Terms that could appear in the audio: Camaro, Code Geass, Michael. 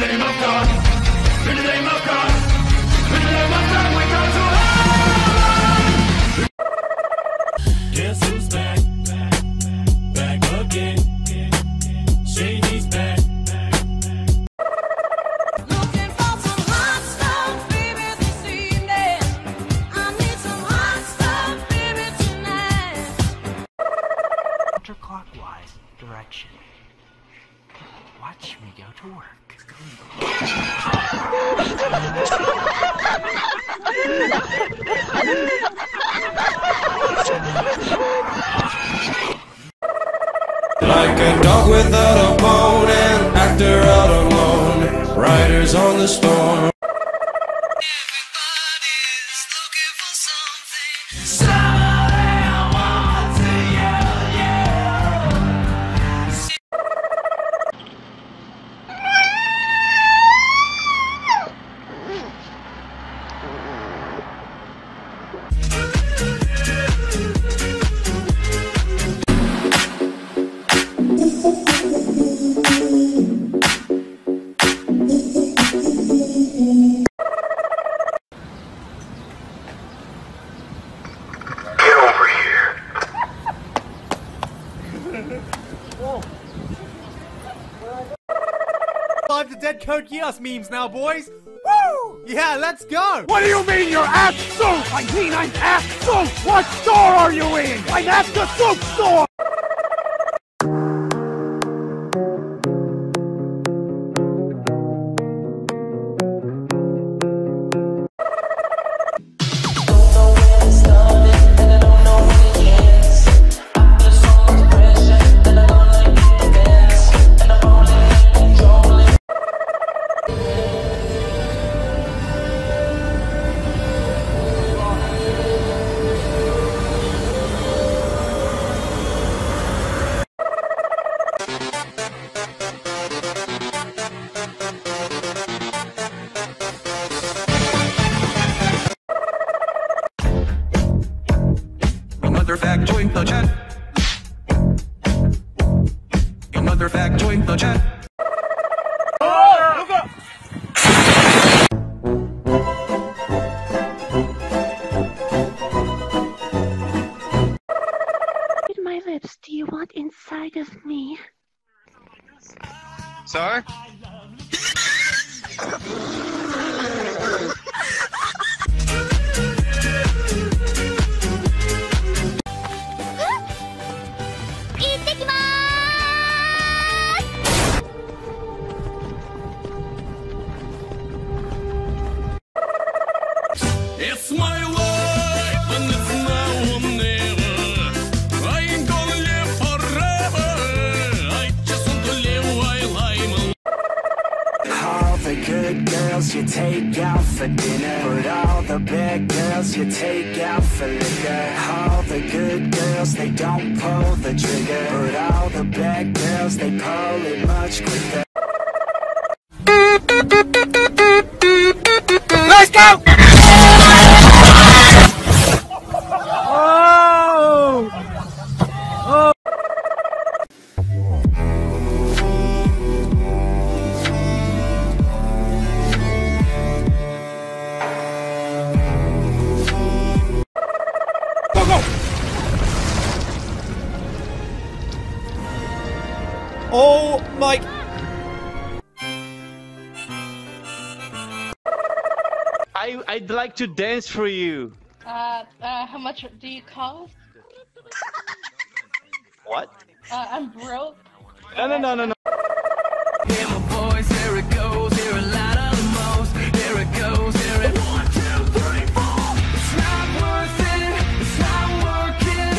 the name of God, in the name of God, in the name of God, we come to hell. Guess who's back, back again, Shady's back. Counterclockwise direction. Watch me go to work. Like a dog without a bone, an actor out alone, riders on the storm. Everybody's looking for something. Live the dead Code Geass memes now, boys. Woo! Yeah, let's go. What do you mean you're at soup? I mean I'm at soup. What store are you in? I'm at the soup store. Fact, join the chat. Another fact, join the chat. Oh, look up. With my lips, do you want inside of me? Sorry? It's my life and it's now or never. I ain't gonna live forever. I just want to live while I'm alive. All the good girls you take out for dinner, but all the bad girls you take out for liquor. All the good girls, they don't pull the trigger, but all the bad girls, they pull it much quicker. Let's go! Oh my... I'd like to dance for you. How much do you cost? What? I'm broke. No. Here my boys, here it goes, here a lot of the most, here it goes, here it... 1, 2, 3, 4, it's not worth it, it's not working.